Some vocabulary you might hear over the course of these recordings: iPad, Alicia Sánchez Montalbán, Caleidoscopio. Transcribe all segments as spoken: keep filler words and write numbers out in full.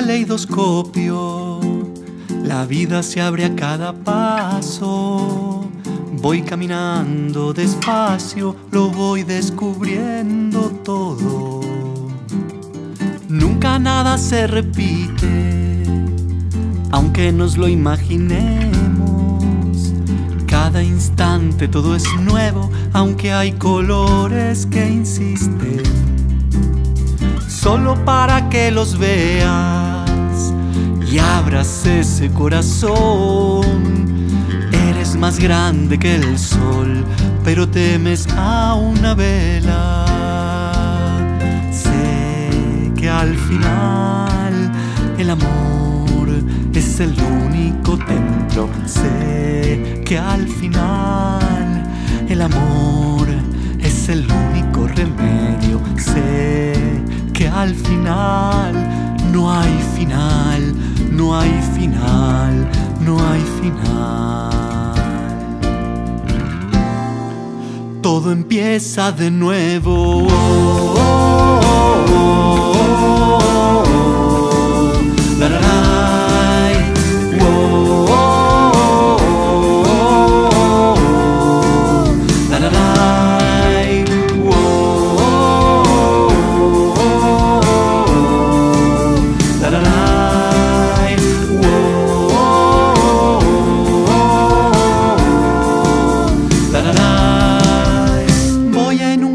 caleidoscopio, la vida se abre a cada paso. Voy caminando despacio, lo voy descubriendo todo. Nunca nada se repite, aunque nos lo imaginemos. Cada instante todo es nuevo, aunque hay colores que insisten. Solo para que los veas y abras ese corazón. Eres más grande que el sol, pero temes a una vela. Sé que al final el amor es el único templo. Sé que al final el amor es el único remedio. Sé que al final no hay final, no hay final, no hay final. Todo empieza de nuevo.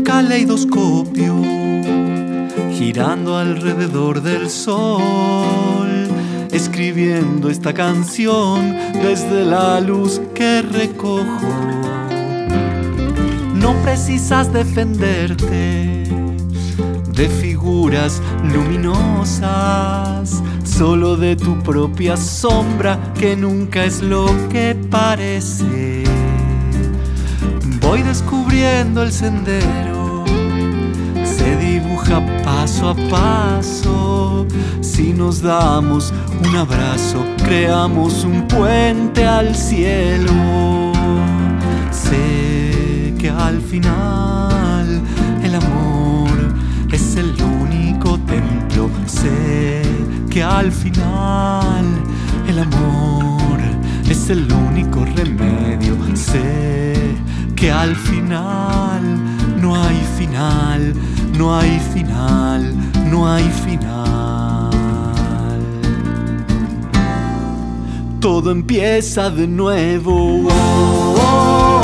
Caleidoscopio, girando alrededor del sol, escribiendo esta canción desde la luz que recojo. No precisas defenderte de figuras luminosas, solo de tu propia sombra, que nunca es lo que parece. Voy descubriendo el sendero, se dibuja paso a paso. Si nos damos un abrazo, creamos un puente al cielo. Sé que al final el amor es el único templo. Sé que al final el amor es el único remedio. Sé que al final no hay final, no hay final, no hay final. Todo empieza de nuevo. Oh, oh, oh.